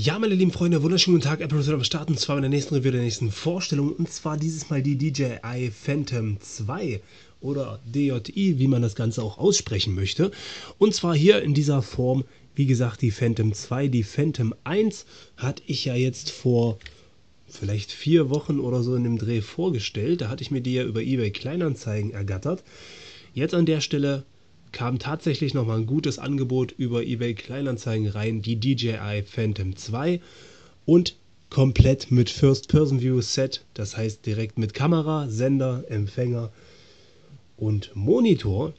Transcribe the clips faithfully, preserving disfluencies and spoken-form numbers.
Ja, meine lieben Freunde, wunderschönen guten Tag, Appreviewnews am Start und zwar in der nächsten Review der nächsten Vorstellung und zwar dieses Mal die D J I Phantom zwei oder D J I, wie man das Ganze auch aussprechen möchte. Und zwar hier in dieser Form, wie gesagt, die Phantom zwei, die Phantom eins hatte ich ja jetzt vor vielleicht vier Wochen oder so in dem Dreh vorgestellt. Da hatte ich mir die ja über eBay Kleinanzeigen ergattert. Jetzt an der Stelle kam tatsächlich nochmal ein gutes Angebot über eBay Kleinanzeigen rein, die D J I Phantom zwei und komplett mit First-Person-View-Set, das heißt direkt mit Kamera, Sender, Empfänger und Monitor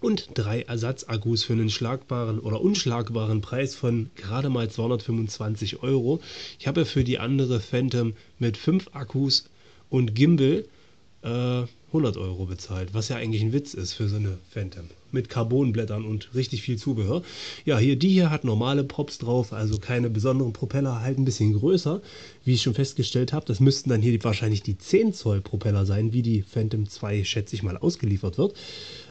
und drei Ersatzakkus für einen schlagbaren oder unschlagbaren Preis von gerade mal zweihundertfünfundzwanzig Euro. Ich habe ja für die andere Phantom mit fünf Akkus und Gimbal äh, hundert Euro bezahlt, was ja eigentlich ein Witz ist für so eine Phantom. Mit Carbonblättern und richtig viel Zubehör. Ja, hier, die hier hat normale Props drauf, also keine besonderen Propeller, halt ein bisschen größer, wie ich schon festgestellt habe. Das müssten dann hier die, wahrscheinlich die zehn Zoll Propeller sein, wie die Phantom zwei, schätze ich mal, ausgeliefert wird.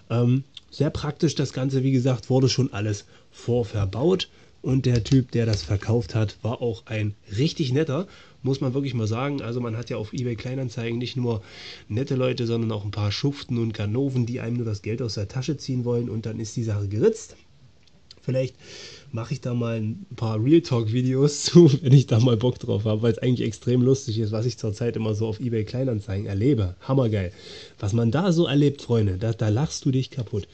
Ähm, sehr praktisch das Ganze, wie gesagt, wurde schon alles vorverbaut und der Typ, der das verkauft hat, war auch ein richtig netter, muss man wirklich mal sagen. Also man hat ja auf eBay Kleinanzeigen nicht nur nette Leute, sondern auch ein paar Schuften und Ganoven, die einem nur das Geld aus der Tasche ziehen wollen und dann ist die Sache geritzt. Vielleicht mache ich da mal ein paar Real Talk Videos zu, wenn ich da mal Bock drauf habe, weil es eigentlich extrem lustig ist, was ich zurzeit immer so auf eBay Kleinanzeigen erlebe. Hammergeil. Was man da so erlebt, Freunde, da, da lachst du dich kaputt.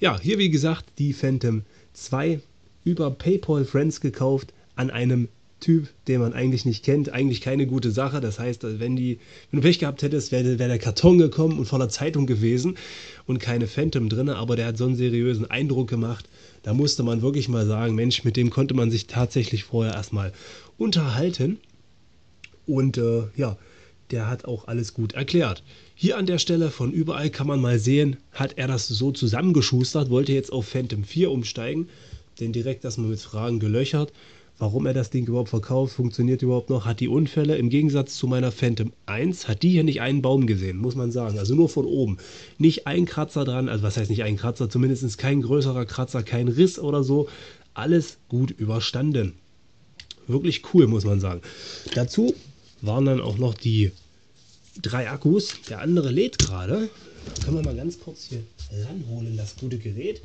Ja, hier wie gesagt die Phantom zwei über PayPal Friends gekauft an einem Typ, den man eigentlich nicht kennt, eigentlich keine gute Sache. Das heißt, wenn, die, wenn du Pech gehabt hättest, wäre wär der Karton gekommen und voller Zeitung gewesen und keine Phantom drin, aber der hat so einen seriösen Eindruck gemacht. Da musste man wirklich mal sagen, Mensch, mit dem konnte man sich tatsächlich vorher erstmal unterhalten und äh, ja, der hat auch alles gut erklärt. Hier an der Stelle von überall kann man mal sehen, hat er das so zusammengeschustert, wollte jetzt auf Phantom vier umsteigen, denn direkt erstmal mit Fragen gelöchert. Warum er das Ding überhaupt verkauft, funktioniert überhaupt noch, hat die Unfälle. Im Gegensatz zu meiner Phantom eins hat die hier nicht einen Baum gesehen, muss man sagen. Also nur von oben. Nicht ein Kratzer dran, also was heißt nicht ein Kratzer, zumindest kein größerer Kratzer, kein Riss oder so. Alles gut überstanden. Wirklich cool, muss man sagen. Dazu waren dann auch noch die drei Akkus. Der andere lädt gerade. Da können wir mal ganz kurz hier ranholen, das gute Gerät.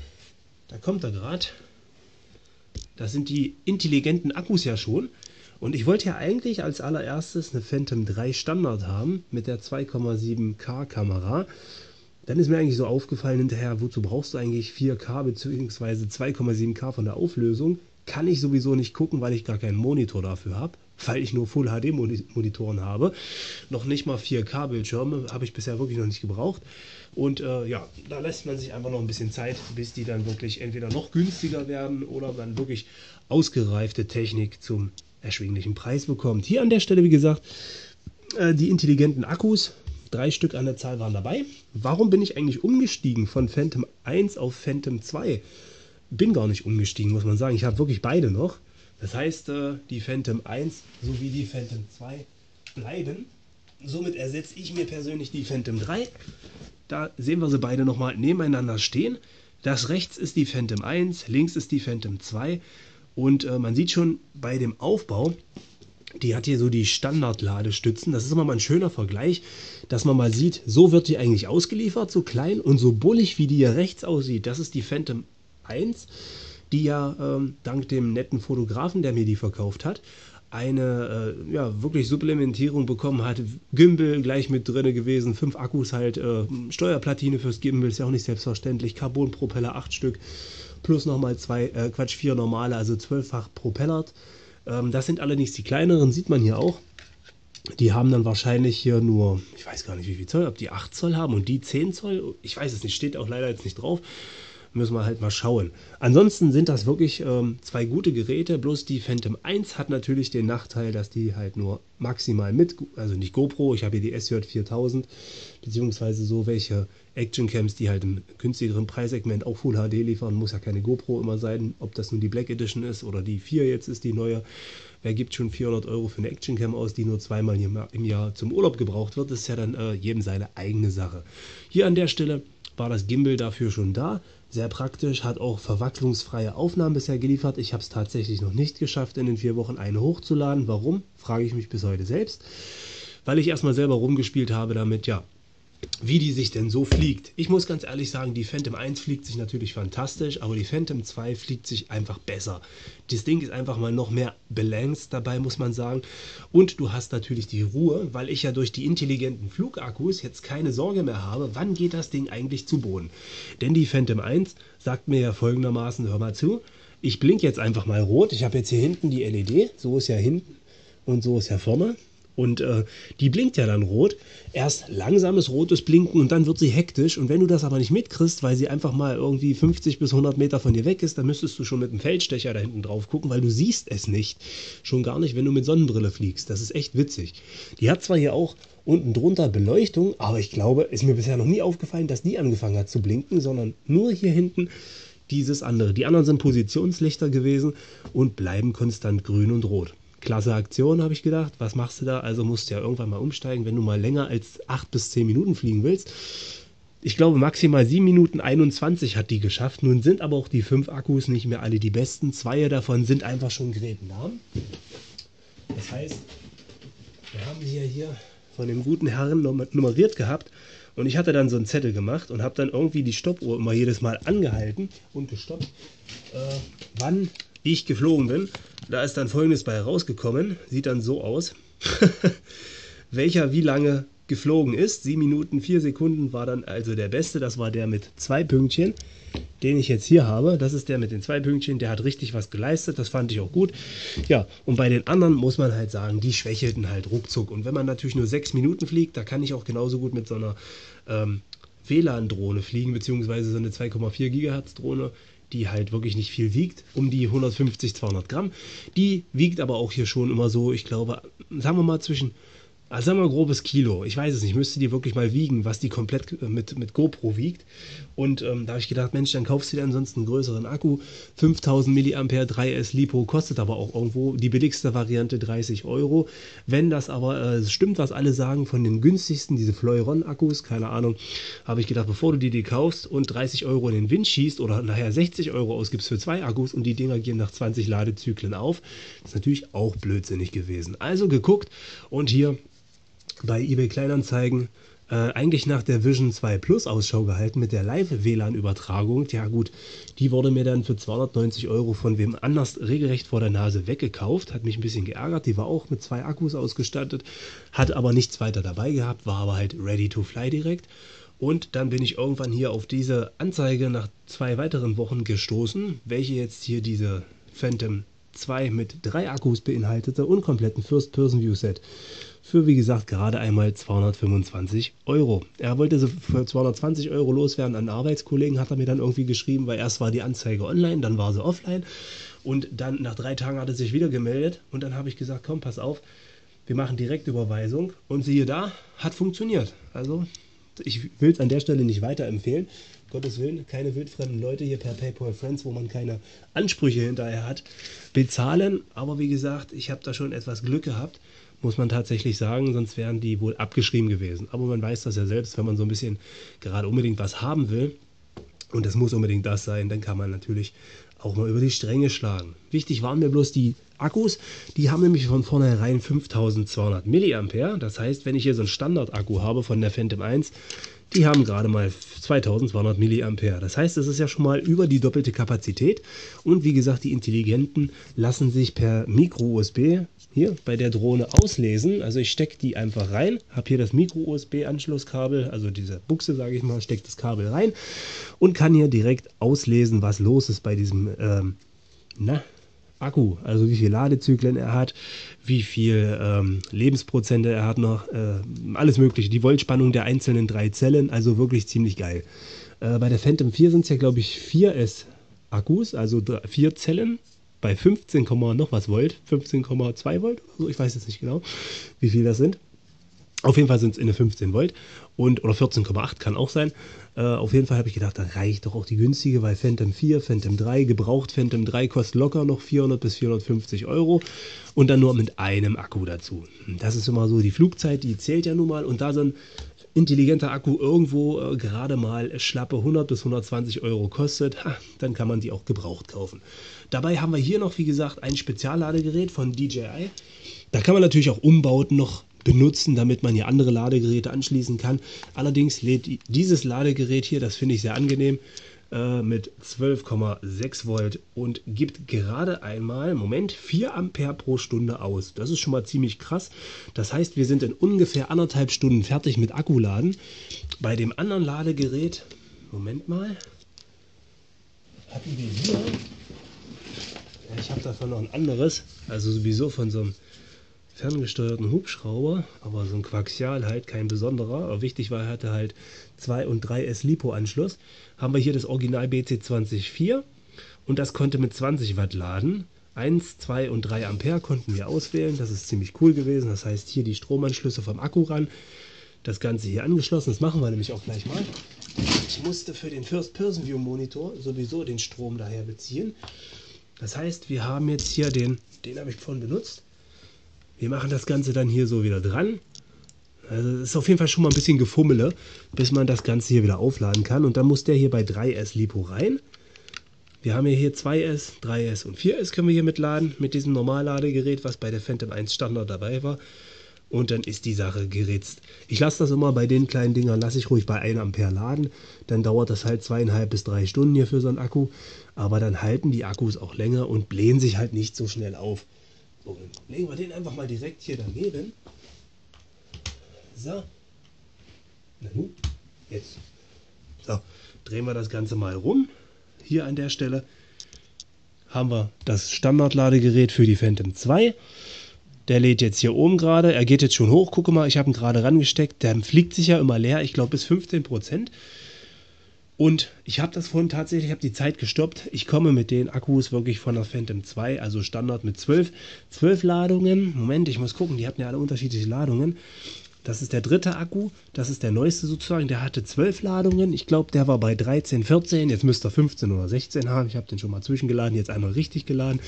Da kommt er gerade. Das sind die intelligenten Akkus ja schon. Und ich wollte ja eigentlich als allererstes eine Phantom drei Standard haben mit der zwei Komma sieben K Kamera. Dann ist mir eigentlich so aufgefallen hinterher, wozu brauchst du eigentlich vier K bzw. zwei Komma sieben K von der Auflösung? Kann ich sowieso nicht gucken, weil ich gar keinen Monitor dafür habe, weil ich nur Full H D Monitoren habe. Noch nicht mal vier K Bildschirme habe ich bisher wirklich noch nicht gebraucht. Und äh, ja, da lässt man sich einfach noch ein bisschen Zeit, bis die dann wirklich entweder noch günstiger werden oder man wirklich ausgereifte Technik zum erschwinglichen Preis bekommt. Hier an der Stelle, wie gesagt, äh, die intelligenten Akkus. Drei Stück an der Zahl waren dabei. Warum bin ich eigentlich umgestiegen von Phantom eins auf Phantom zwei? Bin gar nicht umgestiegen, muss man sagen. Ich habe wirklich beide noch. Das heißt, die Phantom eins sowie die Phantom zwei bleiben. Somit ersetze ich mir persönlich die Phantom drei. Da sehen wir sie beide nochmal nebeneinander stehen. Das rechts ist die Phantom eins, links ist die Phantom zwei. Und man sieht schon bei dem Aufbau, die hat hier so die Standard-Ladestützen. Das ist immer mal ein schöner Vergleich, dass man mal sieht, so wird die eigentlich ausgeliefert, so klein und so bullig, wie die hier rechts aussieht. Das ist die Phantom eins, die ja ähm, dank dem netten Fotografen, der mir die verkauft hat, eine äh, ja, wirklich Supplementierung bekommen hat. Gimbal gleich mit drin gewesen, fünf Akkus halt, äh, Steuerplatine fürs Gimbal, ist ja auch nicht selbstverständlich, Carbonpropeller acht Stück, plus nochmal zwei, äh, Quatsch, vier normale, also zwölffach propellert. Ähm, das sind allerdings die kleineren, sieht man hier auch. Die haben dann wahrscheinlich hier nur, ich weiß gar nicht wie viel Zoll, ob die acht Zoll haben und die zehn Zoll, ich weiß es nicht, steht auch leider jetzt nicht drauf. Müssen wir halt mal schauen. Ansonsten sind das wirklich ähm, zwei gute Geräte, bloß die Phantom eins hat natürlich den Nachteil, dass die halt nur maximal mit, also nicht GoPro, ich habe hier die S J viertausend, beziehungsweise so welche Action-Cams, die halt im günstigeren Preissegment auch Full H D liefern, muss ja keine GoPro immer sein, ob das nun die Black Edition ist oder die vier jetzt ist, die neue. Wer gibt schon vierhundert Euro für eine Action-Cam aus, die nur zweimal im Jahr zum Urlaub gebraucht wird? Das ist ja dann äh, jedem seine eigene Sache. Hier an der Stelle war das Gimbal dafür schon da. Sehr praktisch, hat auch verwacklungsfreie Aufnahmen bisher geliefert. Ich habe es tatsächlich noch nicht geschafft, in den vier Wochen eine hochzuladen. Warum, frage ich mich bis heute selbst. Weil ich erstmal selber rumgespielt habe damit, ja, wie die sich denn so fliegt. Ich muss ganz ehrlich sagen, die Phantom eins fliegt sich natürlich fantastisch, aber die Phantom zwei fliegt sich einfach besser. Das Ding ist einfach mal noch mehr balanced dabei, muss man sagen. Und du hast natürlich die Ruhe, weil ich ja durch die intelligenten Flugakkus jetzt keine Sorge mehr habe, wann geht das Ding eigentlich zu Boden. Denn die Phantom eins sagt mir ja folgendermaßen, hör mal zu, ich blinke jetzt einfach mal rot. Ich habe jetzt hier hinten die L E D, so ist ja hinten und so ist ja vorne. Und äh, die blinkt ja dann rot. Erst langsames rotes Blinken und dann wird sie hektisch. Und wenn du das aber nicht mitkriegst, weil sie einfach mal irgendwie fünfzig bis hundert Meter von dir weg ist, dann müsstest du schon mit dem Feldstecher da hinten drauf gucken, weil du siehst es nicht. Schon gar nicht, wenn du mit Sonnenbrille fliegst. Das ist echt witzig. Die hat zwar hier auch unten drunter Beleuchtung, aber ich glaube, ist mir bisher noch nie aufgefallen, dass die angefangen hat zu blinken, sondern nur hier hinten dieses andere. Die anderen sind Positionslichter gewesen und bleiben konstant grün und rot. Klasse Aktion, habe ich gedacht. Was machst du da? Also musst du ja irgendwann mal umsteigen, wenn du mal länger als acht bis zehn Minuten fliegen willst. Ich glaube, maximal sieben Minuten einundzwanzig hat die geschafft. Nun sind aber auch die fünf Akkus nicht mehr alle die besten. Zwei davon sind einfach schon Gräbennamen. Das heißt, wir haben sie ja hier von dem guten Herrn nummeriert gehabt. Und ich hatte dann so einen Zettel gemacht und habe dann irgendwie die Stoppuhr immer jedes Mal angehalten und gestoppt, äh, wann ich geflogen bin. Da ist dann Folgendes bei rausgekommen, sieht dann so aus, welcher wie lange geflogen ist. sieben Minuten vier Sekunden war dann also der beste, das war der mit zwei Pünktchen, den ich jetzt hier habe. Das ist der mit den zwei Pünktchen, der hat richtig was geleistet, das fand ich auch gut. Ja, und bei den anderen muss man halt sagen, die schwächelten halt ruckzuck. Und wenn man natürlich nur sechs Minuten fliegt, da kann ich auch genauso gut mit so einer ähm, W LAN-Drohne fliegen, beziehungsweise so eine zwei Komma vier Gigahertz-Drohne, die halt wirklich nicht viel wiegt, um die hundertfünfzig, zweihundert Gramm. Die wiegt aber auch hier schon immer so, ich glaube, sagen wir mal zwischen, also sagen wir mal grobes Kilo. Ich weiß es nicht, müsste die wirklich mal wiegen, was die komplett mit, mit GoPro wiegt. Und ähm, da habe ich gedacht, Mensch, dann kaufst du dir ansonsten einen größeren Akku. fünftausend Milliampere-Stunden drei S LiPo kostet aber auch irgendwo die billigste Variante dreißig Euro. Wenn das aber äh, stimmt, was alle sagen, von den günstigsten, diese Fleuron-Akkus, keine Ahnung, habe ich gedacht, bevor du die dir kaufst und dreißig Euro in den Wind schießt oder nachher sechzig Euro ausgibst für zwei Akkus und die Dinger gehen nach zwanzig Ladezyklen auf, ist natürlich auch blödsinnig gewesen. Also geguckt und hier bei eBay Kleinanzeigen äh, eigentlich nach der Vision zwei Plus Ausschau gehalten mit der Live-W LAN-Übertragung. Ja gut, die wurde mir dann für zweihundertneunzig Euro von wem anders regelrecht vor der Nase weggekauft. Hat mich ein bisschen geärgert. Die war auch mit zwei Akkus ausgestattet, hat aber nichts weiter dabei gehabt, war aber halt ready to fly direkt. Und dann bin ich irgendwann hier auf diese Anzeige nach zwei weiteren Wochen gestoßen, welche jetzt hier diese Phantom zwei mit drei Akkus beinhaltete und kompletten First-Person-View-Set für, wie gesagt, gerade einmal zweihundertfünfundzwanzig Euro. Er wollte so für zweihundertzwanzig Euro loswerden an einen Arbeitskollegen, hat er mir dann irgendwie geschrieben, weil erst war die Anzeige online, dann war sie offline und dann nach drei Tagen hat er sich wieder gemeldet und dann habe ich gesagt, komm, pass auf, wir machen Direktüberweisung und siehe da, hat funktioniert. Also ich will es an der Stelle nicht weiterempfehlen. Gottes Willen, keine wildfremden Leute hier per PayPal Friends, wo man keine Ansprüche hinterher hat, bezahlen. Aber wie gesagt, ich habe da schon etwas Glück gehabt, muss man tatsächlich sagen, sonst wären die wohl abgeschrieben gewesen. Aber man weiß das ja selbst, wenn man so ein bisschen gerade unbedingt was haben will und das muss unbedingt das sein, dann kann man natürlich auch mal über die Stränge schlagen. Wichtig waren mir bloß die Akkus, die haben nämlich von vornherein fünftausendzweihundert Milliampere. Das heißt, wenn ich hier so einen Standard-Akku habe von der Phantom eins, die haben gerade mal zweitausendzweihundert Milliampere. Das heißt, es ist ja schon mal über die doppelte Kapazität. Und wie gesagt, die Intelligenten lassen sich per Micro U S B hier bei der Drohne auslesen. Also ich stecke die einfach rein, habe hier das Micro U S B-Anschlusskabel, also diese Buchse, sage ich mal, stecke das Kabel rein und kann hier direkt auslesen, was los ist bei diesem ähm, na, Akku. Also wie viel Ladezyklen er hat, wie viel ähm, Lebensprozente er hat noch, äh, alles mögliche. Die Voltspannung der einzelnen drei Zellen, also wirklich ziemlich geil. Äh, bei der Phantom vier sind es ja, glaube ich, vier S Akkus, also vier Zellen. bei fünfzehn, noch was Volt, fünfzehn Komma zwei Volt oder so, ich weiß jetzt nicht genau, wie viel das sind. Auf jeden Fall sind es in der fünfzehn Volt und oder vierzehn Komma acht kann auch sein. Äh, auf jeden Fall habe ich gedacht, da reicht doch auch die günstige, weil Phantom vier, Phantom drei, gebraucht Phantom drei kostet locker noch vierhundert bis vierhundertfünfzig Euro und dann nur mit einem Akku dazu. Das ist immer so, die Flugzeit, die zählt ja nun mal, und da so ein intelligenter Akku irgendwo äh, gerade mal schlappe hundert bis hundertzwanzig Euro kostet, ha, dann kann man die auch gebraucht kaufen. Dabei haben wir hier noch, wie gesagt, ein Spezialladegerät von D J I. Da kann man natürlich auch Umbauten noch benutzen, damit man hier andere Ladegeräte anschließen kann. Allerdings lädt dieses Ladegerät hier, das finde ich sehr angenehm, äh, mit zwölf Komma sechs Volt und gibt gerade einmal, Moment, vier Ampere pro Stunde aus. Das ist schon mal ziemlich krass. Das heißt, wir sind in ungefähr anderthalb Stunden fertig mit Akkuladen. Bei dem anderen Ladegerät, Moment mal, hatten wir hier, ich habe davon noch ein anderes, also sowieso von so einem ferngesteuerten Hubschrauber, aber so ein Koaxial halt, kein besonderer. Aber wichtig war, er hatte halt zwei und drei S LiPo-Anschluss. Haben wir hier das Original B C zwei null vier und das konnte mit zwanzig Watt laden. eins, zwei und drei Ampere konnten wir auswählen. Das ist ziemlich cool gewesen. Das heißt, hier die Stromanschlüsse vom Akku ran. Das Ganze hier angeschlossen. Das machen wir nämlich auch gleich mal. Ich musste für den First-Person-View-Monitor sowieso den Strom daher beziehen. Das heißt, wir haben jetzt hier den, den habe ich vorhin benutzt. Wir machen das Ganze dann hier so wieder dran. Also es ist auf jeden Fall schon mal ein bisschen Gefummele, bis man das Ganze hier wieder aufladen kann. Und dann muss der hier bei drei S LiPo rein. Wir haben ja hier zwei S, drei S und vier S können wir hier mitladen, mit diesem Normalladegerät, was bei der Phantom eins Standard dabei war. Und dann ist die Sache geritzt. Ich lasse das immer bei den kleinen Dingern, lasse ich ruhig bei ein Ampere laden. Dann dauert das halt zweieinhalb bis drei Stunden hier für so einen Akku. Aber dann halten die Akkus auch länger und blähen sich halt nicht so schnell auf. Und legen wir den einfach mal direkt hier daneben. So. Na gut. Jetzt. So. Drehen wir das Ganze mal rum. Hier an der Stelle haben wir das Standardladegerät für die Phantom zwei. Der lädt jetzt hier oben gerade. Er geht jetzt schon hoch. Gucke mal, ich habe ihn gerade rangesteckt. Der fliegt sich ja immer leer. Ich glaube bis fünfzehn Prozent. Und ich habe das vorhin tatsächlich, ich habe die Zeit gestoppt. Ich komme mit den Akkus wirklich von der Phantom zwei, also Standard mit zwölf, zwölf Ladungen. Moment, ich muss gucken, die hatten ja alle unterschiedliche Ladungen. Das ist der dritte Akku, das ist der neueste sozusagen, der hatte zwölf Ladungen. Ich glaube, der war bei dreizehn, vierzehn, jetzt müsste er fünfzehn oder sechzehn haben. Ich habe den schon mal zwischengeladen, jetzt einmal richtig geladen.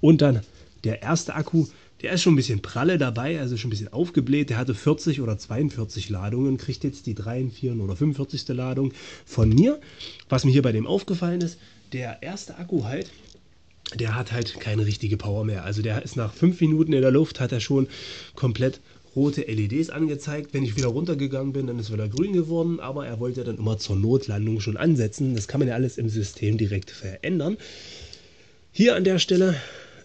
Und dann der erste Akku, der ist schon ein bisschen pralle dabei, also schon ein bisschen aufgebläht. Der hatte vierzig oder zweiundvierzig Ladungen, kriegt jetzt die dreiundvierzigste oder fünfundvierzigste Ladung von mir. Was mir hier bei dem aufgefallen ist, der erste Akku halt, der hat halt keine richtige Power mehr. Also der ist nach fünf Minuten in der Luft, hat er schon komplett rote L E Ds angezeigt. Wenn ich wieder runtergegangen bin, dann ist wieder grün geworden, aber er wollte dann immer zur Notlandung schon ansetzen. Das kann man ja alles im System direkt verändern. Hier an der Stelle...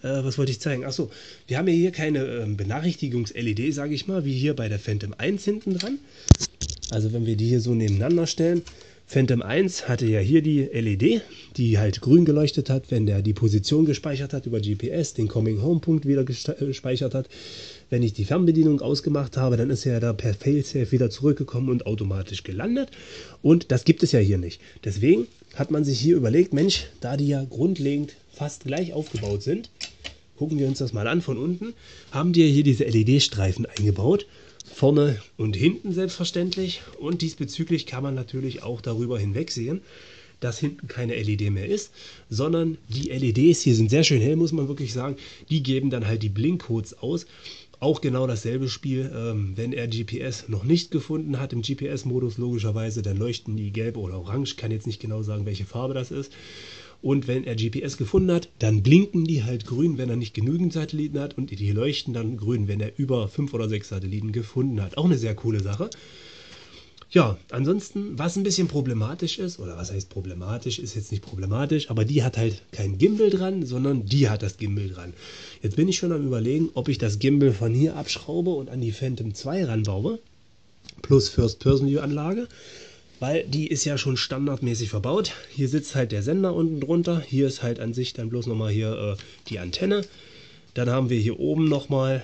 Äh, was wollte ich zeigen? Achso, wir haben ja hier keine äh, Benachrichtigungs-L E D, sage ich mal, wie hier bei der Phantom eins hinten dran. Also wenn wir die hier so nebeneinander stellen, Phantom eins hatte ja hier die L E D, die halt grün geleuchtet hat, wenn der die Position gespeichert hat über G P S, den Coming-Home-Punkt wieder gespeichert hat. Wenn ich die Fernbedienung ausgemacht habe, dann ist er da per Failsafe wieder zurückgekommen und automatisch gelandet. Und das gibt es ja hier nicht. Deswegen hat man sich hier überlegt, Mensch, da die ja grundlegend fast gleich aufgebaut sind, gucken wir uns das mal an von unten, haben die hier diese L E D-Streifen eingebaut, vorne und hinten selbstverständlich, und diesbezüglich kann man natürlich auch darüber hinwegsehen, dass hinten keine L E D mehr ist, sondern die L E Ds hier sind sehr schön hell, muss man wirklich sagen, die geben dann halt die Blinkcodes aus. Auch genau dasselbe Spiel, ähm, wenn er G P S noch nicht gefunden hat, im G P S-Modus logischerweise, dann leuchten die gelb oder orange, kann jetzt nicht genau sagen, welche Farbe das ist. Und wenn er G P S gefunden hat, dann blinken die halt grün, wenn er nicht genügend Satelliten hat, und die leuchten dann grün, wenn er über fünf oder sechs Satelliten gefunden hat. Auch eine sehr coole Sache. Ja, ansonsten, was ein bisschen problematisch ist, oder was heißt problematisch, ist jetzt nicht problematisch, aber die hat halt kein Gimbal dran, sondern die hat das Gimbal dran. Jetzt bin ich schon am Überlegen, ob ich das Gimbal von hier abschraube und an die Phantom zwei ranbaue, plus First-Person-View-Anlage, weil die ist ja schon standardmäßig verbaut. Hier sitzt halt der Sender unten drunter, hier ist halt an sich dann bloß nochmal hier äh, die Antenne. Dann haben wir hier oben nochmal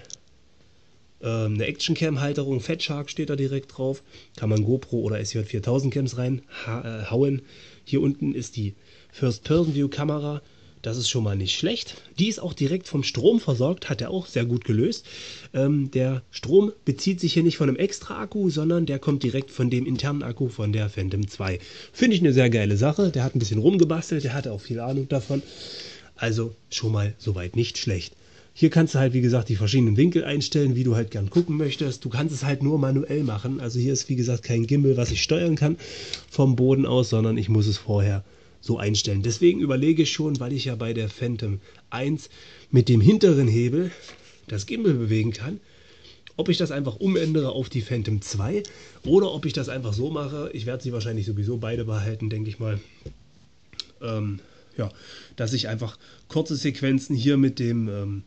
eine Action-Cam-Halterung, Fat Shark steht da direkt drauf, kann man GoPro oder S J viertausend Cams reinhauen. Hier unten ist die First-Person-View-Kamera, Das ist schon mal nicht schlecht. Die ist auch direkt vom Strom versorgt, hat er auch sehr gut gelöst. Ähm, der Strom bezieht sich hier nicht von einem extra Akku, sondern der kommt direkt von dem internen Akku von der Phantom zwei. Finde ich eine sehr geile Sache. Der hat ein bisschen rumgebastelt, der hat auch viel Ahnung davon. Also schon mal soweit nicht schlecht. Hier kannst du halt, wie gesagt, die verschiedenen Winkel einstellen, wie du halt gern gucken möchtest. Du kannst es halt nur manuell machen. Also hier ist, wie gesagt, kein Gimbal, was ich steuern kann vom Boden aus, sondern ich muss es vorher so einstellen. Deswegen überlege ich schon, weil ich ja bei der Phantom eins mit dem hinteren Hebel das Gimbal bewegen kann, ob ich das einfach umändere auf die Phantom zwei oder ob ich das einfach so mache. Ich werde sie wahrscheinlich sowieso beide behalten, denke ich mal. Ähm, ja, dass ich einfach kurze Sequenzen hier mit dem... Ähm,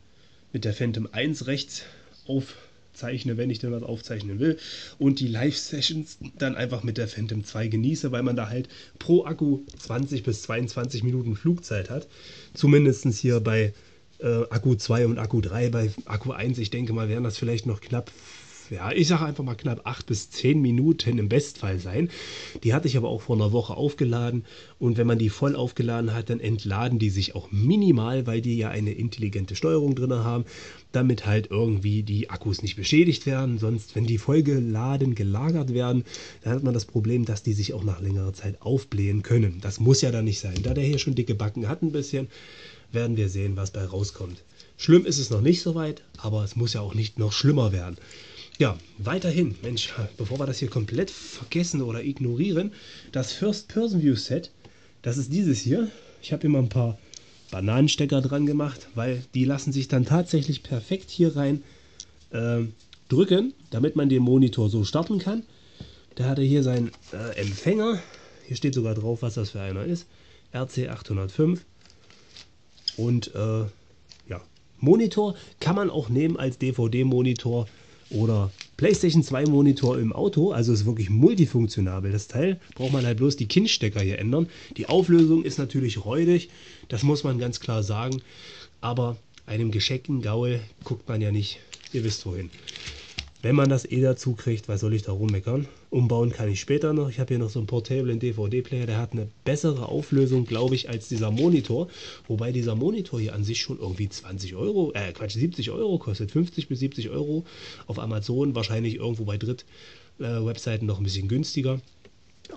mit der Phantom eins rechts aufzeichne, wenn ich denn was aufzeichnen will, und die Live-Sessions dann einfach mit der Phantom zwei genieße, weil man da halt pro Akku zwanzig bis zweiundzwanzig Minuten Flugzeit hat. Zumindest hier bei äh, Akku zwei und Akku drei. Bei Akku eins, ich denke mal, wären das vielleicht noch knapp, ja, ich sage einfach mal knapp acht bis zehn Minuten im Bestfall sein. Die hatte ich aber auch vor einer Woche aufgeladen, und wenn man die voll aufgeladen hat, dann entladen die sich auch minimal, weil die ja eine intelligente Steuerung drin haben, damit halt irgendwie die Akkus nicht beschädigt werden. Sonst, wenn die vollgeladen gelagert werden, dann hat man das Problem, dass die sich auch nach längerer Zeit aufblähen können. Das muss ja dann nicht sein. Da der hier schon dicke Backen hat ein bisschen, werden wir sehen, was bei rauskommt. Schlimm ist es noch nicht so weit, aber es muss ja auch nicht noch schlimmer werden. Ja, weiterhin, Mensch, bevor wir das hier komplett vergessen oder ignorieren, das First-Person-View-Set, das ist dieses hier. Ich habe hier mal ein paar Bananenstecker dran gemacht, weil die lassen sich dann tatsächlich perfekt hier rein äh, drücken, damit man den Monitor so starten kann. Da hat er hier seinen äh, Empfänger, hier steht sogar drauf, was das für einer ist, R C acht null fünf, und äh, ja, Monitor kann man auch nehmen als D V D-Monitor oder PlayStation zwei Monitor im Auto, also ist wirklich multifunktionabel. Das Teil braucht man halt bloß die Kinnstecker hier ändern. Die Auflösung ist natürlich räudig, das muss man ganz klar sagen. Aber einem gescheckten Gaul guckt man ja nicht, ihr wisst wohin. Wenn man das eh dazu kriegt, was soll ich da rummeckern? Umbauen kann ich später noch. Ich habe hier noch so einen portablen D V D-Player, der hat eine bessere Auflösung, glaube ich, als dieser Monitor. Wobei dieser Monitor hier an sich schon irgendwie zwanzig Euro, äh Quatsch, siebzig Euro kostet, fünfzig bis siebzig Euro. Auf Amazon wahrscheinlich irgendwo bei Dritt-Webseiten äh, noch ein bisschen günstiger.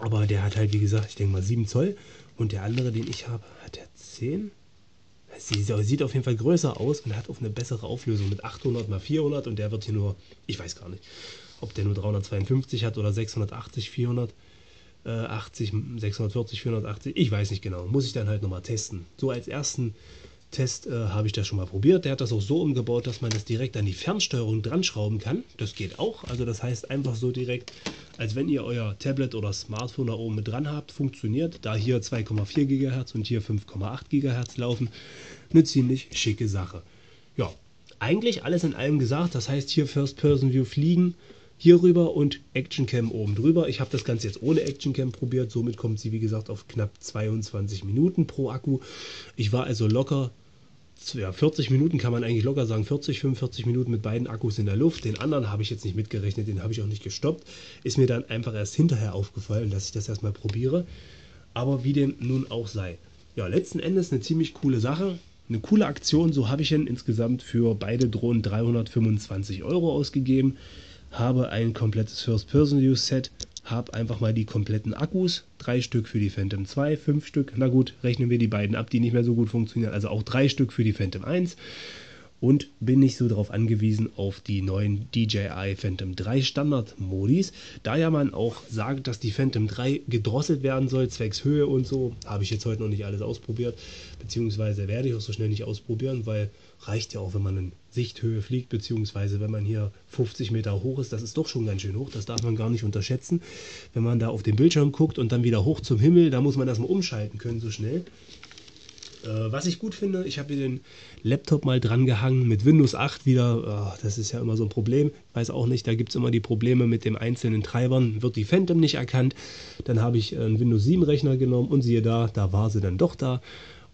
Aber der hat halt, wie gesagt, ich denke mal sieben Zoll. Und der andere, den ich habe, hat der zehn. Sie sieht auf jeden Fall größer aus und hat auf eine bessere Auflösung mit achthundert mal vierhundert, und der wird hier nur, ich weiß gar nicht, ob der nur dreihundertzweiundfünfzig hat oder sechshundertachtzig, vierhundertachtzig, sechshundertvierzig, vierhundertachtzig, ich weiß nicht genau, muss ich dann halt nochmal testen. So als ersten Test äh, habe ich das schon mal probiert. Der hat das auch so umgebaut, dass man das direkt an die Fernsteuerung dran schrauben kann, das geht auch, also das heißt einfach so direkt, als wenn ihr euer Tablet oder Smartphone da oben mit dran habt, funktioniert, da hier zwei Komma vier Gigahertz und hier fünf Komma acht Gigahertz laufen, eine ziemlich schicke Sache. Ja, eigentlich alles in allem gesagt, das heißt hier First-Person-View fliegen, hier rüber und Actioncam oben drüber. Ich habe das Ganze jetzt ohne Actioncam probiert, somit kommt sie, wie gesagt, auf knapp zweiundzwanzig Minuten pro Akku. Ich war also locker, ja, vierzig Minuten kann man eigentlich locker sagen, vierzig, fünfundvierzig Minuten mit beiden Akkus in der Luft. Den anderen habe ich jetzt nicht mitgerechnet, den habe ich auch nicht gestoppt. Ist mir dann einfach erst hinterher aufgefallen, dass ich das erstmal probiere. Aber wie dem nun auch sei. Ja, letzten Endes eine ziemlich coole Sache, eine coole Aktion. So habe ich ihn insgesamt für beide Drohnen dreihundertfünfundzwanzig Euro ausgegeben. Habe ein komplettes First-Person-View-Set. Habe einfach mal die kompletten Akkus, drei Stück für die Phantom zwei, fünf Stück, na gut, rechnen wir die beiden ab, die nicht mehr so gut funktionieren, also auch drei Stück für die Phantom eins, und bin nicht so darauf angewiesen auf die neuen D J I Phantom drei Standard-Modis, da ja man auch sagt, dass die Phantom drei gedrosselt werden soll, zwecks Höhe und so. Habe ich jetzt heute noch nicht alles ausprobiert, beziehungsweise werde ich auch so schnell nicht ausprobieren, weil reicht ja auch, wenn man in Sichthöhe fliegt, beziehungsweise wenn man hier fünfzig Meter hoch ist, das ist doch schon ganz schön hoch, das darf man gar nicht unterschätzen. Wenn man da auf den Bildschirm guckt und dann wieder hoch zum Himmel, da muss man das mal umschalten können so schnell. Äh, was ich gut finde, ich habe hier den Laptop mal dran gehangen mit Windows acht wieder, oh, das ist ja immer so ein Problem, ich weiß auch nicht, da gibt es immer die Probleme mit den einzelnen Treibern, wird die Phantom nicht erkannt. Dann habe ich einen Windows sieben Rechner genommen und siehe da, da war sie dann doch da,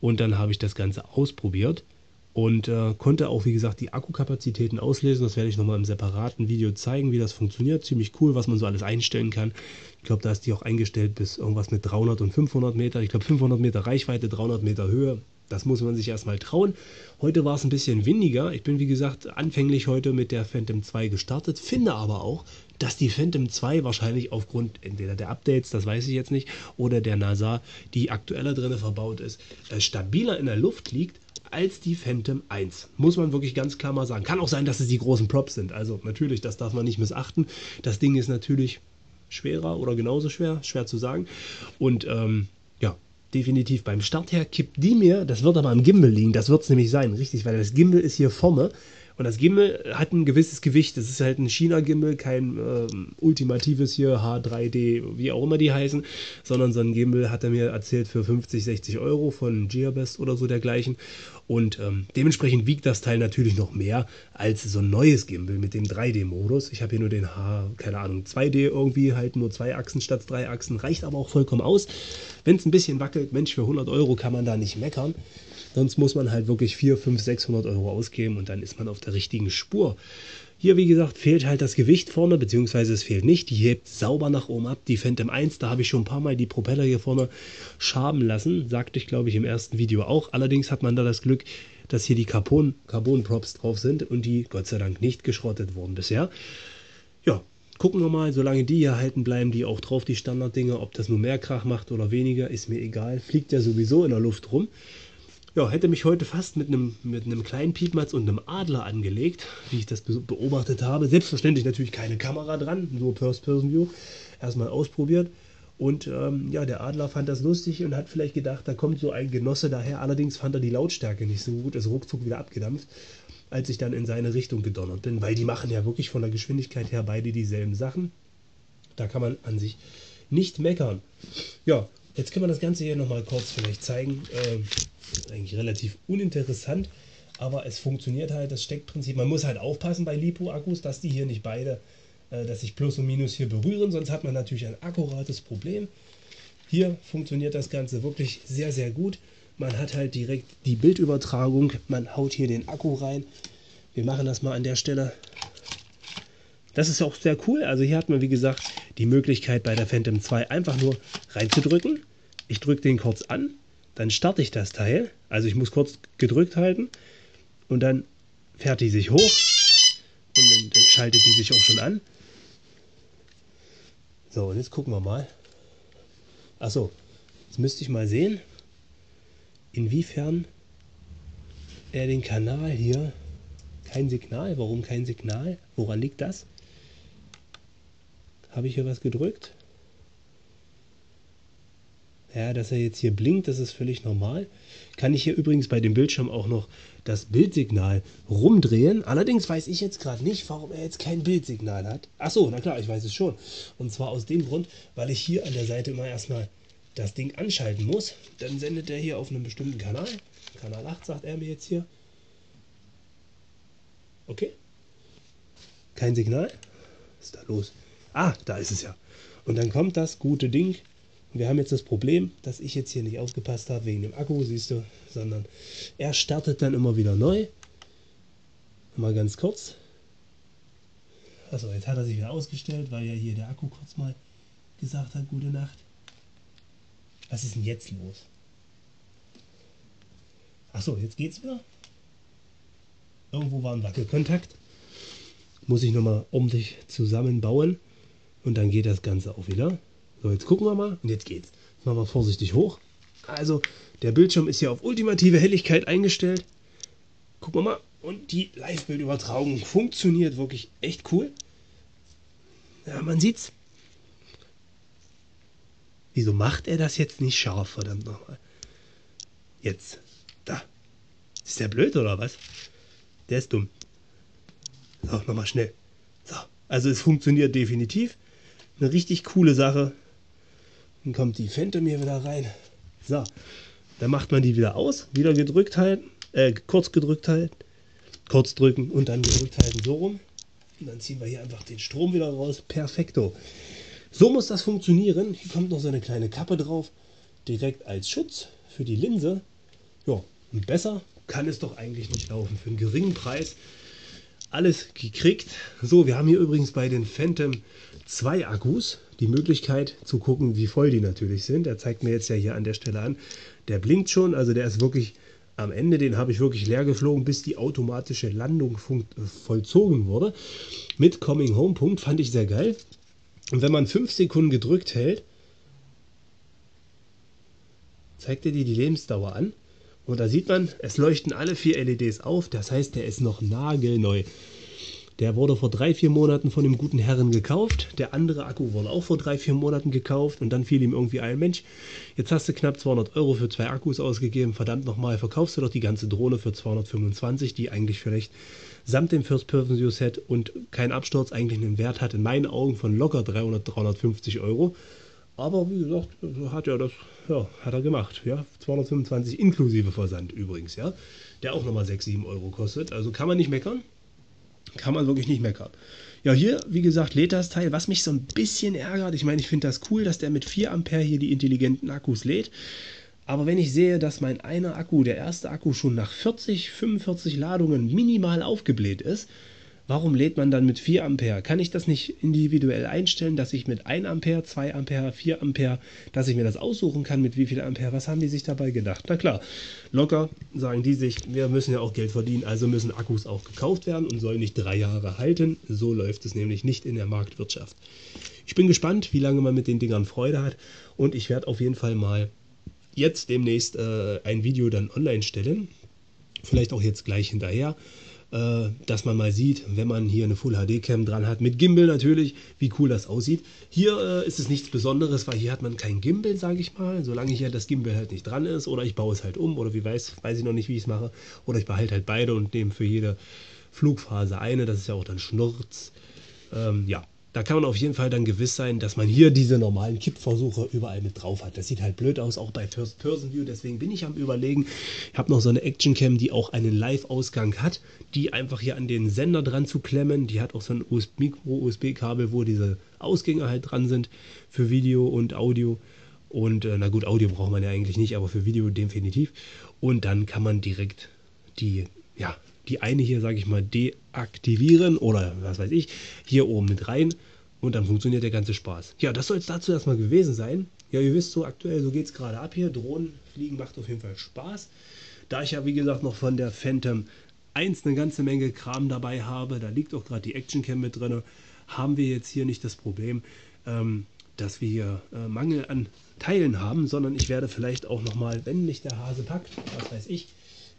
und dann habe ich das Ganze ausprobiert. Und äh, konnte auch, wie gesagt, die Akkukapazitäten auslesen. Das werde ich nochmal im separaten Video zeigen, wie das funktioniert. Ziemlich cool, was man so alles einstellen kann. Ich glaube, da ist die auch eingestellt bis irgendwas mit dreihundert und fünfhundert Meter. Ich glaube, fünfhundert Meter Reichweite, dreihundert Meter Höhe. Das muss man sich erstmal trauen. Heute war es ein bisschen windiger. Ich bin, wie gesagt, anfänglich heute mit der Phantom zwei gestartet, finde aber auch, dass die Phantom zwei wahrscheinlich aufgrund entweder der Updates, das weiß ich jetzt nicht, oder der NASA, die aktueller drin verbaut ist, stabiler in der Luft liegt als die Phantom eins. Muss man wirklich ganz klar mal sagen. Kann auch sein, dass es die großen Props sind. Also natürlich, das darf man nicht missachten. Das Ding ist natürlich schwerer oder genauso schwer, schwer zu sagen. Und ähm, ja, definitiv beim Start her kippt die mir, das wird aber am Gimbal liegen, das wird es nämlich sein, richtig, weil das Gimbal ist hier vorne und das Gimbal hat ein gewisses Gewicht, das ist halt ein China-Gimbal, kein äh, ultimatives hier H drei D, wie auch immer die heißen, sondern so ein Gimbal hat er mir erzählt für fünfzig, sechzig Euro von Gearbest oder so dergleichen und ähm, dementsprechend wiegt das Teil natürlich noch mehr als so ein neues Gimbal mit dem drei D-Modus. Ich habe hier nur den H, keine Ahnung, zwei D irgendwie, halt nur zwei Achsen statt drei Achsen, reicht aber auch vollkommen aus. Wenn es ein bisschen wackelt, Mensch, für hundert Euro kann man da nicht meckern. Sonst muss man halt wirklich vierhundert, fünfhundert, sechshundert Euro ausgeben und dann ist man auf der richtigen Spur. Hier, wie gesagt, fehlt halt das Gewicht vorne, beziehungsweise es fehlt nicht. Die hebt sauber nach oben ab. Die Phantom eins, da habe ich schon ein paar Mal die Propeller hier vorne schaben lassen. Sagte ich, glaube ich, im ersten Video auch. Allerdings hat man da das Glück, dass hier die Carbon, Carbon-Props drauf sind und die, Gott sei Dank, nicht geschrottet wurden bisher. Ja. Gucken wir mal, solange die hier halten bleiben, die auch drauf, die Standarddinger, ob das nur mehr Krach macht oder weniger, ist mir egal. Fliegt ja sowieso in der Luft rum. Ja, hätte mich heute fast mit einem mit einem kleinen Piepmatz und einem Adler angelegt, wie ich das beobachtet habe. Selbstverständlich natürlich keine Kamera dran, nur First-Person-View. Erstmal ausprobiert. Und ähm, ja, der Adler fand das lustig und hat vielleicht gedacht, da kommt so ein Genosse daher. Allerdings fand er die Lautstärke nicht so gut, ist ruckzuck wieder abgedampft, als ich dann in seine Richtung gedonnert bin, weil die machen ja wirklich von der Geschwindigkeit her beide dieselben Sachen. Da kann man an sich nicht meckern. Ja, jetzt können wir das Ganze hier nochmal kurz vielleicht zeigen. Ähm, eigentlich relativ uninteressant, aber es funktioniert halt, das Steckprinzip. Man muss halt aufpassen bei LiPo-Akkus, dass die hier nicht beide, äh, dass sich Plus und Minus hier berühren, sonst hat man natürlich ein akkurates Problem. Hier funktioniert das Ganze wirklich sehr, sehr gut. Man hat halt direkt die Bildübertragung, man haut hier den Akku rein. Wir machen das mal an der Stelle. Das ist auch sehr cool. Also hier hat man, wie gesagt, die Möglichkeit bei der Phantom zwei einfach nur reinzudrücken. Ich drücke den kurz an, dann starte ich das Teil. Also ich muss kurz gedrückt halten und dann fährt die sich hoch und dann, dann schaltet die sich auch schon an. So, und jetzt gucken wir mal. Achso, jetzt müsste ich mal sehen, inwiefern er den Kanal hier, kein Signal, warum kein Signal, woran liegt das? Habe ich hier was gedrückt? Ja, dass er jetzt hier blinkt, das ist völlig normal. Kann ich hier übrigens bei dem Bildschirm auch noch das Bildsignal rumdrehen. Allerdings weiß ich jetzt gerade nicht, warum er jetzt kein Bildsignal hat. Achso, na klar, ich weiß es schon. Und zwar aus dem Grund, weil ich hier an der Seite immer erstmal das Ding anschalten muss, dann sendet er hier auf einem bestimmten Kanal. Kanal acht sagt er mir jetzt hier. Okay. Kein Signal. Was ist da los? Ah, da ist es ja. Und dann kommt das gute Ding. Wir haben jetzt das Problem, dass ich jetzt hier nicht aufgepasst habe wegen dem Akku, siehst du, sondern er startet dann immer wieder neu. Mal ganz kurz. Achso, jetzt hat er sich wieder ausgestellt, weil ja hier der Akku kurz mal gesagt hat, gute Nacht. Was ist denn jetzt los? Achso, jetzt geht's wieder. Irgendwo war ein Wackelkontakt. Muss ich nochmal ordentlich zusammenbauen. Und dann geht das Ganze auch wieder. So, jetzt gucken wir mal. Und jetzt geht's. Jetzt machen wir vorsichtig hoch. Also, der Bildschirm ist hier auf ultimative Helligkeit eingestellt. Gucken wir mal. Und die Live-Bildübertragung funktioniert wirklich echt cool. Ja, man sieht's. Wieso macht er das jetzt nicht scharf, verdammt nochmal? Jetzt. Da. Ist der blöd oder was? Der ist dumm. So, nochmal schnell. So. Also es funktioniert definitiv. Eine richtig coole Sache. Dann kommt die Phantom hier wieder rein. So. Dann macht man die wieder aus. Wieder gedrückt halten. Äh, kurz gedrückt halten. Kurz drücken und dann gedrückt halten. So rum. Und dann ziehen wir hier einfach den Strom wieder raus. Perfekto. So muss das funktionieren. Hier kommt noch so eine kleine Kappe drauf, direkt als Schutz für die Linse. Ja, und besser kann es doch eigentlich nicht laufen. Für einen geringen Preis alles gekriegt. So, wir haben hier übrigens bei den Phantom zwei Akkus die Möglichkeit zu gucken, wie voll die natürlich sind. Er zeigt mir jetzt ja hier an der Stelle an, der blinkt schon, also der ist wirklich am Ende, den habe ich wirklich leer geflogen, bis die automatische Landung vollzogen wurde. Mit Coming Home Punkt, fand ich sehr geil. Und wenn man fünf Sekunden gedrückt hält, zeigt er dir die Lebensdauer an. Und da sieht man, es leuchten alle vier L E Ds auf. Das heißt, der ist noch nagelneu. Der wurde vor drei, vier Monaten von dem guten Herren gekauft. Der andere Akku wurde auch vor drei, vier Monaten gekauft. Und dann fiel ihm irgendwie ein, Mensch, jetzt hast du knapp zweihundert Euro für zwei Akkus ausgegeben. Verdammt nochmal, verkaufst du doch die ganze Drohne für zweihundertfünfundzwanzig, die eigentlich vielleicht samt dem First-Person-View-Set und kein Absturz eigentlich einen Wert hat, in meinen Augen von locker dreihundert, dreihundertfünfzig Euro. Aber wie gesagt, hat er das, ja, hat er gemacht. Ja? zweihundertfünfundzwanzig inklusive Versand übrigens, ja, der auch nochmal sechs, sieben Euro kostet. Also kann man nicht meckern. Kann man wirklich nicht meckern. Ja, hier, wie gesagt, lädt das Teil, was mich so ein bisschen ärgert. Ich meine, ich finde das cool, dass der mit vier Ampere hier die intelligenten Akkus lädt. Aber wenn ich sehe, dass mein einer Akku, der erste Akku, schon nach vierzig, fünfundvierzig Ladungen minimal aufgebläht ist, warum lädt man dann mit vier Ampere? Kann ich das nicht individuell einstellen, dass ich mit ein Ampere, zwei Ampere, vier Ampere, dass ich mir das aussuchen kann, mit wie viel Ampere? Was haben die sich dabei gedacht? Na klar, locker sagen die sich, wir müssen ja auch Geld verdienen, also müssen Akkus auch gekauft werden und sollen nicht drei Jahre halten. So läuft es nämlich nicht in der Marktwirtschaft. Ich bin gespannt, wie lange man mit den Dingern Freude hat, und ich werde auf jeden Fall mal jetzt demnächst äh, ein Video dann online stellen, vielleicht auch jetzt gleich hinterher, dass man mal sieht, wenn man hier eine Full H D Cam dran hat, mit Gimbal natürlich, wie cool das aussieht. Hier äh, ist es nichts Besonderes, weil hier hat man kein Gimbal, sage ich mal, solange hier das Gimbal halt nicht dran ist, oder ich baue es halt um, oder wie weiß, weiß ich noch nicht, wie ich es mache, oder ich behalte halt beide und nehme für jede Flugphase eine, das ist ja auch dann Schnurz. Ähm, ja, da kann man auf jeden Fall dann gewiss sein, dass man hier diese normalen Kippversuche überall mit drauf hat. Das sieht halt blöd aus, auch bei First-Person-View, deswegen bin ich am Überlegen. Ich habe noch so eine Action-Cam, die auch einen Live-Ausgang hat, die einfach hier an den Sender dran zu klemmen. Die hat auch so ein Mikro-U S B-Kabel, wo diese Ausgänge halt dran sind für Video und Audio. Und äh, na gut, Audio braucht man ja eigentlich nicht, aber für Video definitiv. Und dann kann man direkt die, ja, die eine hier, sage ich mal, deaktivieren oder was weiß ich, hier oben mit rein, und dann funktioniert der ganze Spaß. Ja, das soll es dazu erstmal gewesen sein. Ja, ihr wisst so aktuell, so geht es gerade ab hier. Drohnen fliegen macht auf jeden Fall Spaß. Da ich ja, wie gesagt, noch von der Phantom eins eine ganze Menge Kram dabei habe, da liegt auch gerade die Action-Cam mit drin, haben wir jetzt hier nicht das Problem, ähm, dass wir hier äh, Mangel an Teilen haben, sondern ich werde vielleicht auch nochmal, wenn mich der Hase packt, was weiß ich,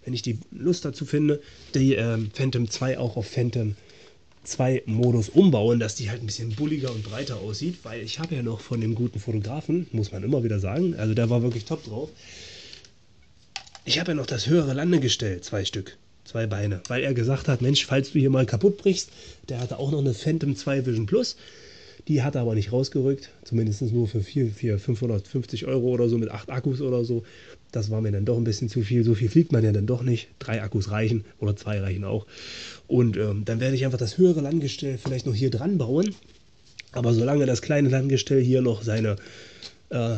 wenn ich die Lust dazu finde, die äh, Phantom zwei auch auf Phantom zwei Modus umbauen, dass die halt ein bisschen bulliger und breiter aussieht, weil ich habe ja noch von dem guten Fotografen, muss man immer wieder sagen, also der war wirklich top drauf, ich habe ja noch das höhere Landegestell, zwei Stück, zwei Beine, weil er gesagt hat, Mensch, falls du hier mal kaputt brichst, der hatte auch noch eine Phantom zwei Vision Plus, die hat er aber nicht rausgerückt, zumindest nur für vier, vier, fünfhundertfünfzig Euro oder so mit acht Akkus oder so. Das war mir dann doch ein bisschen zu viel. So viel fliegt man ja dann doch nicht. Drei Akkus reichen oder zwei reichen auch. Und ähm, dann werde ich einfach das höhere Landgestell vielleicht noch hier dran bauen. Aber solange das kleine Landgestell hier noch seine äh,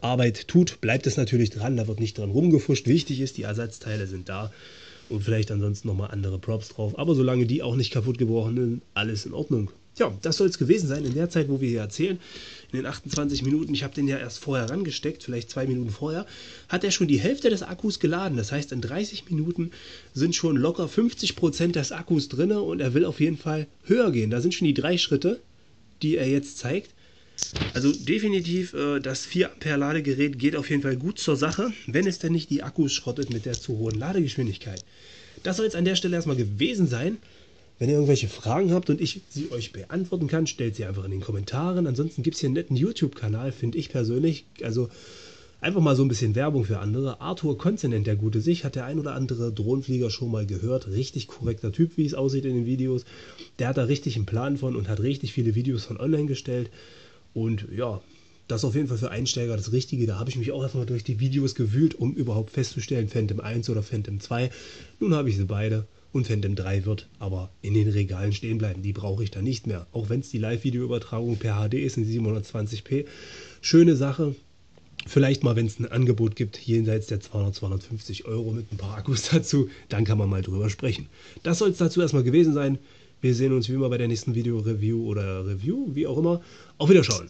Arbeit tut, bleibt es natürlich dran. Da wird nicht dran rumgefuscht. Wichtig ist, die Ersatzteile sind da. Und vielleicht ansonsten nochmal andere Props drauf. Aber solange die auch nicht kaputt gebrochen sind, alles in Ordnung. Tja, das soll es gewesen sein in der Zeit, wo wir hier erzählen. In den achtundzwanzig Minuten, ich habe den ja erst vorher rangesteckt, vielleicht zwei Minuten vorher, hat er schon die Hälfte des Akkus geladen. Das heißt, in dreißig Minuten sind schon locker fünfzig Prozent des Akkus drin, und er will auf jeden Fall höher gehen. Da sind schon die drei Schritte, die er jetzt zeigt. Also definitiv, äh, das vier Ampere Ladegerät geht auf jeden Fall gut zur Sache, wenn es denn nicht die Akkus schrottet mit der zu hohen Ladegeschwindigkeit. Das soll jetzt an der Stelle erstmal gewesen sein. Wenn ihr irgendwelche Fragen habt und ich sie euch beantworten kann, stellt sie einfach in den Kommentaren. Ansonsten gibt es hier einen netten YouTube-Kanal, finde ich persönlich. Also einfach mal so ein bisschen Werbung für andere. Arthur Kontinent, der gute sich, hat der ein oder andere Drohnenflieger schon mal gehört. Richtig korrekter Typ, wie es aussieht in den Videos. Der hat da richtig einen Plan von und hat richtig viele Videos von online gestellt. Und ja, das ist auf jeden Fall für Einsteiger das Richtige. Da habe ich mich auch erstmal durch die Videos gewühlt, um überhaupt festzustellen, Phantom eins oder Phantom zwei. Nun habe ich sie beide. Und Phantom drei wird aber in den Regalen stehen bleiben. Die brauche ich dann nicht mehr. Auch wenn es die Live-Video-Übertragung per H D ist in siebenhundertzwanzig p. Schöne Sache. Vielleicht mal, wenn es ein Angebot gibt, jenseits der zweihundert, zweihundertfünfzig Euro mit ein paar Akkus dazu, dann kann man mal drüber sprechen. Das soll es dazu erstmal gewesen sein. Wir sehen uns wie immer bei der nächsten Video-Review oder Review, wie auch immer. Auf Wiederschauen.